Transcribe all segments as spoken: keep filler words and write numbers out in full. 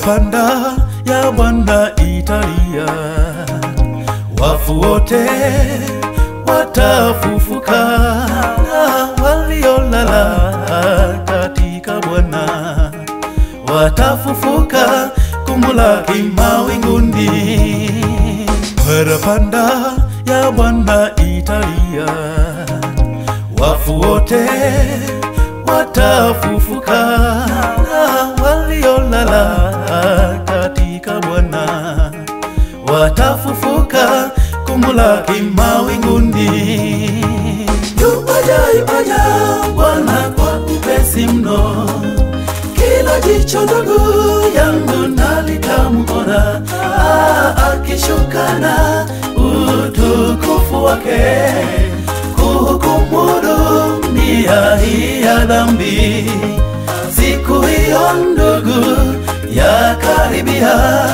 Parapanda ya bwana Italia, wafu wote watafufuka, waliolala katika Bwana watafufuka kumulaki mawinguni. Parapanda ya bwana Italia, wafu wote watafufuka, waliolala katika Bwana watafufuka kumulaki mawinguni. Yupaja yupaja Bwana kwa upesi mno, kila jicho ndugu yangu nalitamwona, akishuka na utukufu wake kuhukumu dunia hii ya dhambi. Siku hiyo ndugu ya karibia,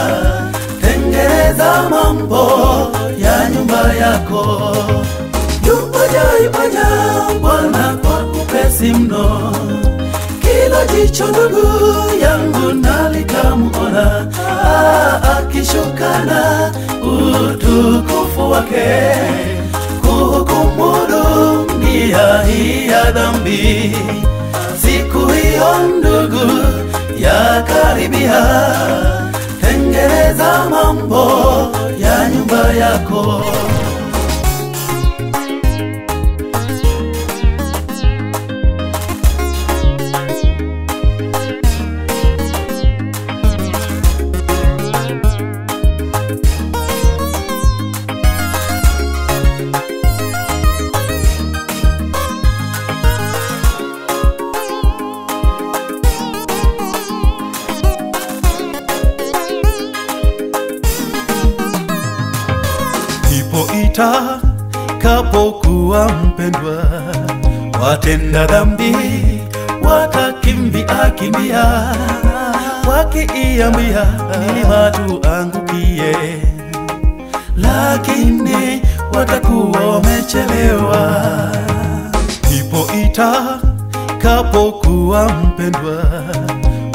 tengeneza mambo ya nyumba yako. Yupaja yupaja Bwana kwa upesi mno, kila jicho ndugu yangu nalitamwona, akishuka na utukufu wake kuhukumu dunia hii ya dhambi. Siku hiyo ndugu ya karibia, tengeneza mambo ya nyumba yako. Itakapokuwa mpendwa, watenda dhambi watakimbia kimbia, wakiiambia milima tuangukie. Lakini watakuwa wamechelewa. Ipo itakapokuwa mpendwa,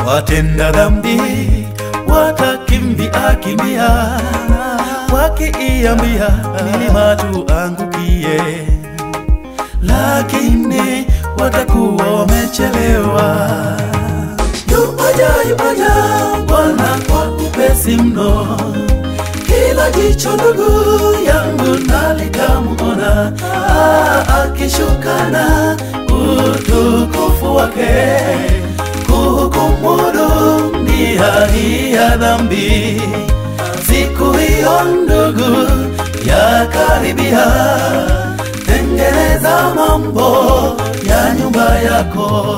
watenda dhambi watakimbia kimbia, wakiiambia milima tuangukie. Lakini watakuwa wamechelewa. Yupaja yupaja Bwana kwa upesi mno, kila jicho ndugu yangu nalitamwona, akishuka na utukufu wake kuhukumu dunia hii ya dhambi. Siku hiyo ndugu ya karibia, tengeneza mambo ya nyumba yako.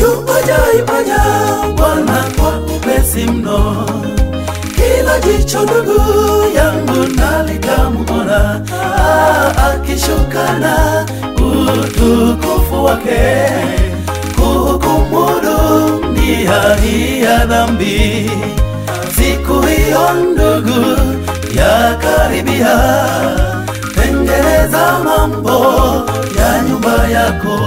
Yupaja yupaja Bwana kwa upesi mno, kila jicho ndugu yangu nalitamwona, akishuka na utukufu wake kuhukumu dunia hii ya dhambi. Siku hiyo ndugu ya karibia, tengeneza mambo ya nyumba yako.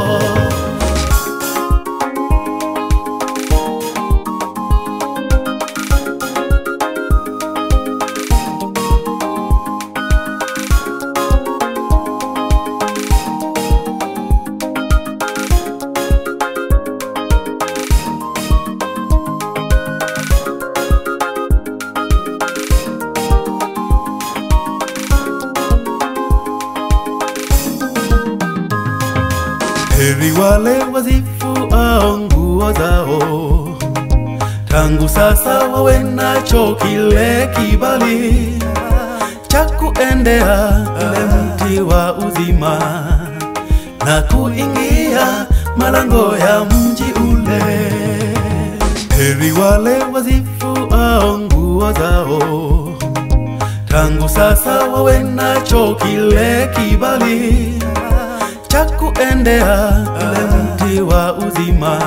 Heri wale wazifuao nguo zao, tangu sasa wawe nacho kile kibali cha kuendea ule mti wa uzima na kuingia malango ya mji ule. Heri wale wazifuao nguo zao, tangu sasa wawe nacho kile kibali cha kuendea ule mti wa uzima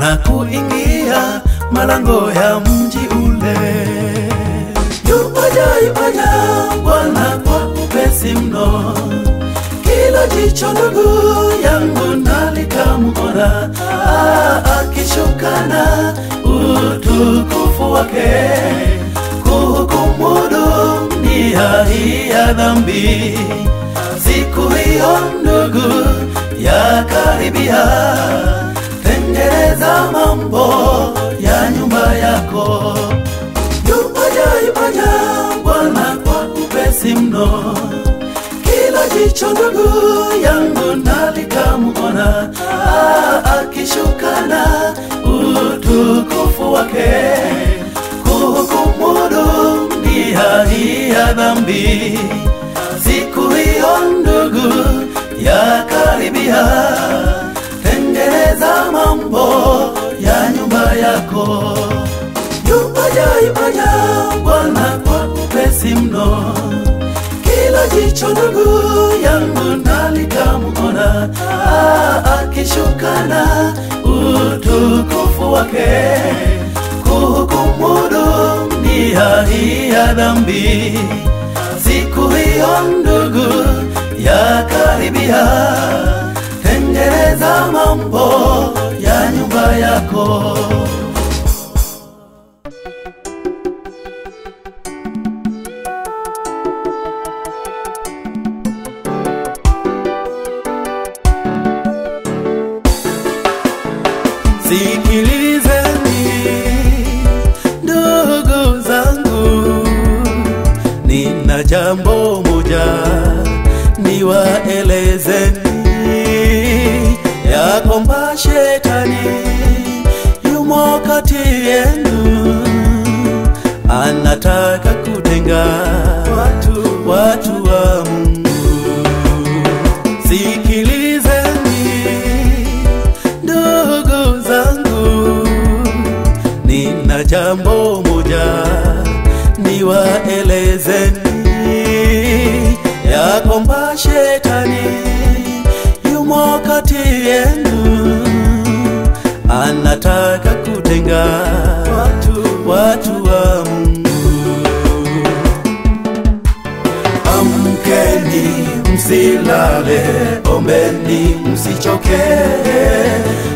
na kuingia malango ya mji ule. Yupaja yupaja Bwana kwa upesi mno, kila jicho ndugu yangu nalitamwona, akishuka na utukufu wake, kuhukumu dunia hii ya dhambi. Siku hiyo ndugu ya karibia, tengeneza mambo ya nyumba yako. Yupaja yupaja Bwana kwa upesi mno, kila jicho ndugu yangu nalikamuona. Akishukana utukufu wake, kuhukumu dunia hii ya dhambi. Siku hiyo ndugu ya karibia, tengeneza mambo ya nyumba yako. Yupaja yupaja Bwana kwa upesi mno, kila jicho ndugu yangu nalikamuona. Akishukana utukufu wake, kuhukumu dunia hii ya dhambi. Siku hiyo ndugu ya karibia, tengeneza mambo ya nyumba yako. Sikilizeni ndugu zangu, nina jambo moja niwaelezeni, ya kwamba shetani yumo kati yenu, anataka kutenga watu, watu wa Mungu. Sikilizeni ndugu zangu, nina jambo moja niwaelezeni, ya kwamba shetani yumo kati yenu, anataka kutenga watu, watu wa Mungu. Amkeni msilale, ombeni msichoke,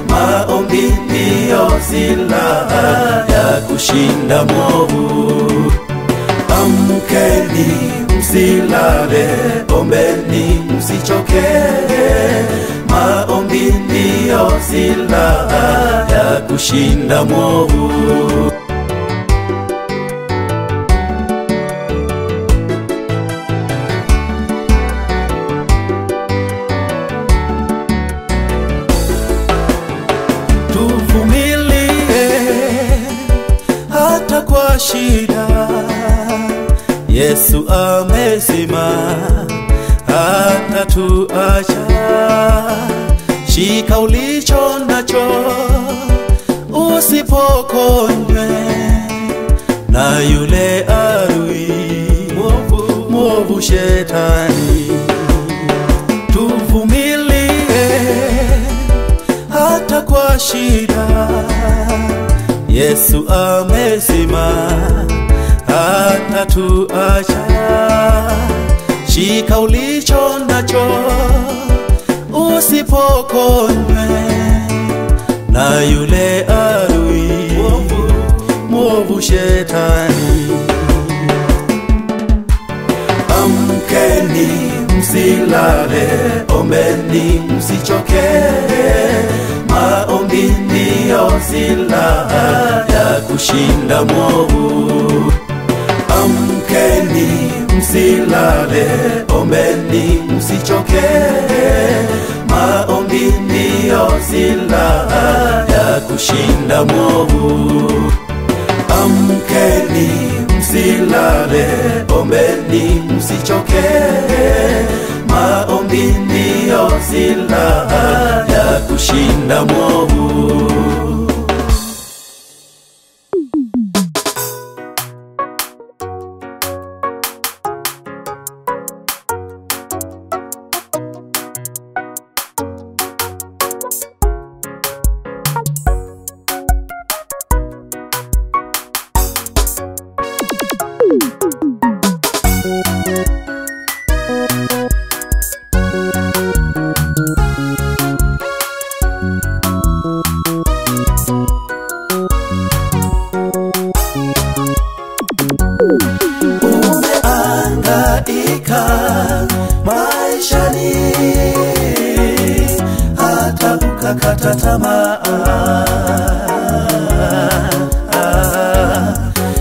maombi ndiyo silaha ya kushinda mwovu. Amkeni msilale, ombeni msichoke, maombi ndiyo silaha ya kushinda mwovu. Tuvumilie hata kwa shida, Yesu amesema hatatuacha. Shika ulicho nacho, usipokonywe na yule adui mwovu, mwovu shetani. Tuvumilie hata kwa shida, Yesu amesema hatatuacha. Shika ulicho nacho, usipokonywe na yule adui mwovu, mwovu shetani. Amkeni msilale, ombeni msichoke, maombi ndiyo silaha ya kushinda mwovu. Amkeni msilale, ombeni msichoke, maombi ndiyo silaha ya kushinda mwovu. Amkeni msilale, ombeni msichoke, maombi ndiyo silaha ya kushinda mwovu. kukata tamaa,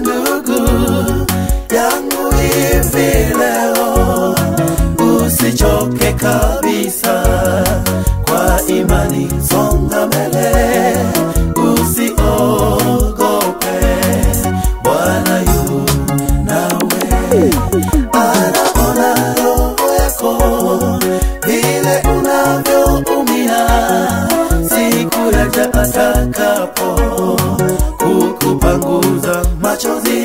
ndugu yangu hivi leo, usichoke kabisa, kwa imani songa mbele, usiogope, Bwana yu nawe. Anaona roho yako vile unavyoumia, siku moja atakapo kukupanguza machozi,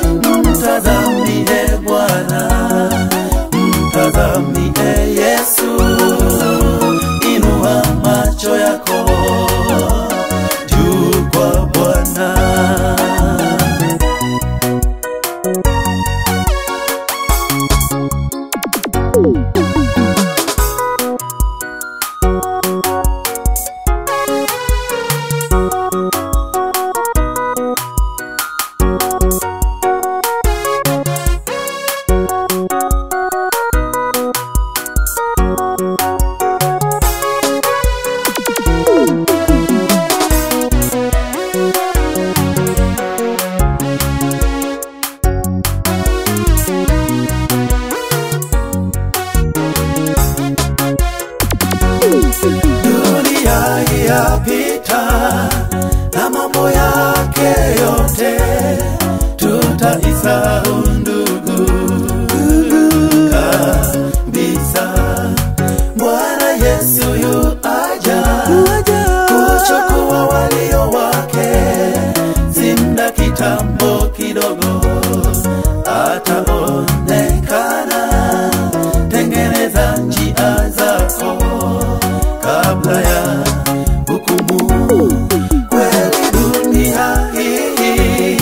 mtazamie Bwana, mtazamie Yesu. Inua macho yako juu kwa Bwana. Dunia yapita na mambo yake yote, tutaisahau ndugu kabisa. Bwana Yesu yu aja kuchukua walio wake, zinda kitambo kidogo ataonekana. Tengeneza njia zako kabla ya hukumu. Kweli dunia hii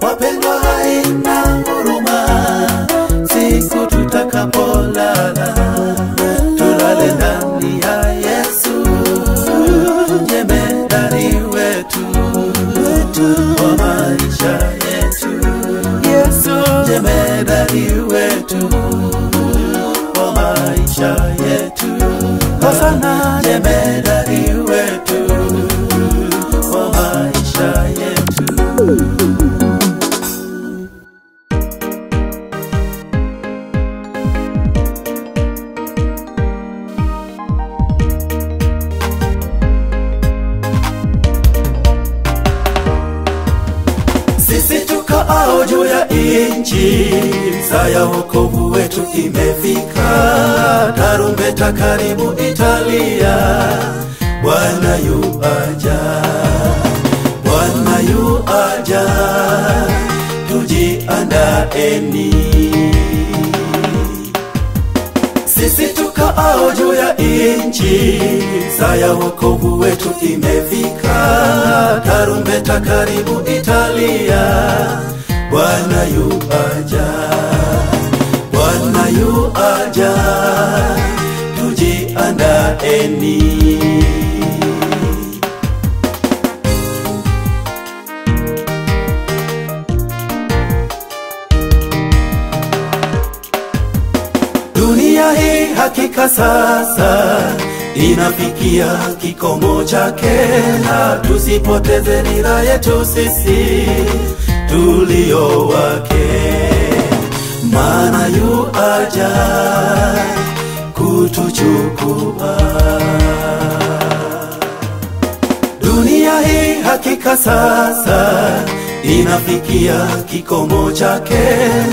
wapendwa haina huruma, siku tutakapolala tulale ndani ya Yesu, jemedari wetu wa maisha yetu. Yesu jemedari wetu wa maisha yetu, Hosana jemedari wetu wa maisha yetu. Tukaao juu ya inchi, saa ya wokovu wetu imefika. Tarumbeta karibu Italia, Bwana yu aja, Bwana yu aja, tujiandaeni. Sisi tukaao juu ya inchi, saa ya wokovu wetu imefika. Tarumbeta karibu Italia, Bwana yu aja, Bwana yu aja, tujiandaeni. Dunia hii hakika sasa inafikia kikomo chake, na tusipoteze nira yetu sisi tulio wake. Maana yu aja kutuchukua. Dunia hii hakika sasa inafikia kikomo chake,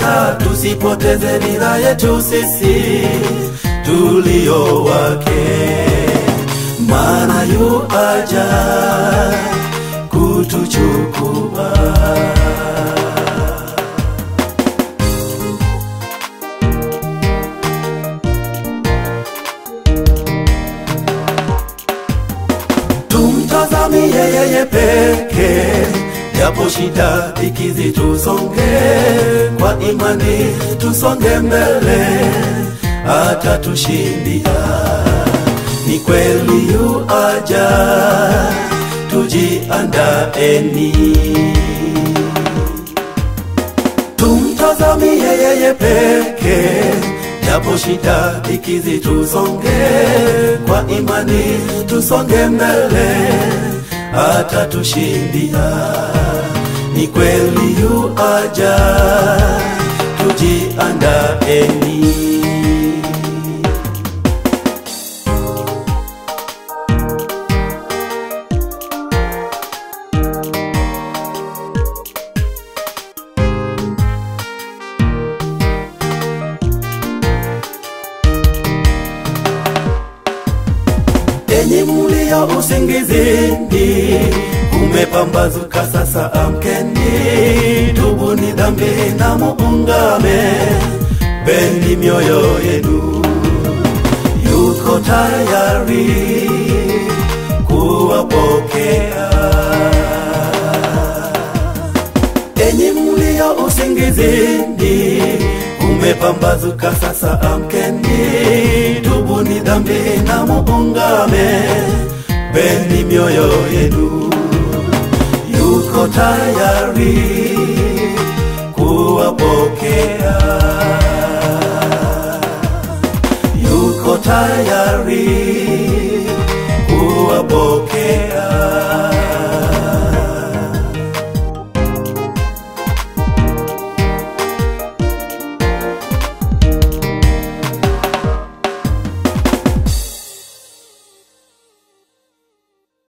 na tusipoteze nira yetu sisi tulio wake. Maana yu aja kutuchukua. Tumtazamie yeye peke, japo shida ikizi tusonge, kwa imani tusonge mbele, atatushindia. Ni kweli yu aja, tujiandaeni. Tumtazamie yeye peke, Yapo shida ikizi tusonge, kwa imani tusonge mbele, hata tushindia. Ni kweli yu aja, tujiandaeni. Enyi mulio usingizini, kumepambazuka sasa amkeni, tubuni dhambi na muungame, bendi mioyo yenu. Yuko tayari kuwapokea. Enyi mulio usingizini, kumepambazuka sasa amkeni, tubuni dhambi na muungame, bendi mioyo yenu. Yuko tayari kuwapokea. Yuko tayari